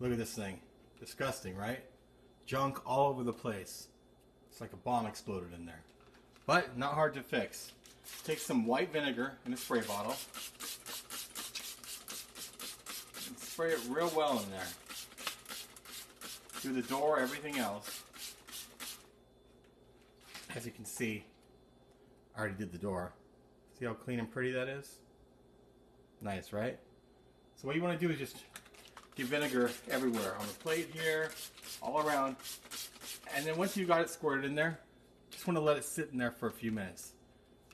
Look at this thing. Disgusting, right? Junk all over the place. It's like a bomb exploded in there. But not hard to fix. Take some white vinegar in a spray bottle. And spray it real well in there. Through the door, everything else. As you can see, I already did the door. See how clean and pretty that is? Nice, right? So what you want to do is just get vinegar everywhere. On the plate here, all around. And then once you got it squirted in there, just want to let it sit in there for a few minutes.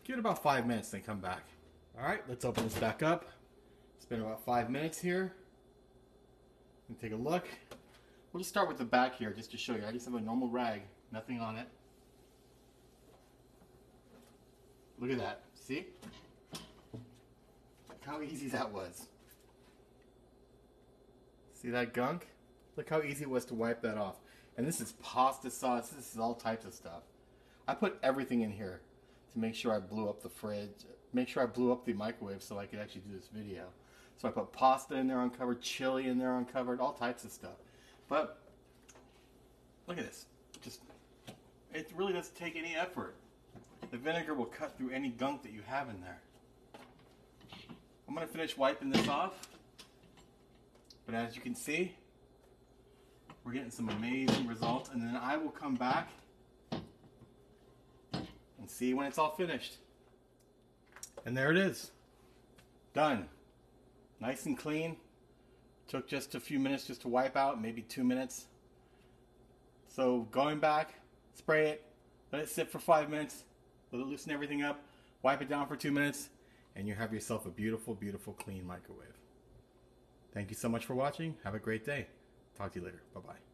Give it about 5 minutes, then come back. Alright, let's open this back up. It's been about 5 minutes here. And take a look. We'll just start with the back here just to show you. I just have a normal rag, nothing on it. Look at that. See? Look how easy that was. See that gunk? Look how easy it was to wipe that off. And this is pasta sauce. This is all types of stuff. I put everything in here to make sure I blew up the fridge, make sure I blew up the microwave so I could actually do this video. So I put pasta in there uncovered, chili in there uncovered, all types of stuff. But look at this. Just, it really doesn't take any effort. The vinegar will cut through any gunk that you have in there. I'm going to finish wiping this off. But as you can see, we're getting some amazing results, and then I will come back and see when it's all finished. And there it is. Done. Nice and clean. Took just a few minutes just to wipe out, maybe 2 minutes. So going back, spray it, let it sit for 5 minutes, let it loosen everything up, wipe it down for 2 minutes, and you have yourself a beautiful, beautiful, clean microwave. Thank you so much for watching. Have a great day. Talk to you later. Bye-bye.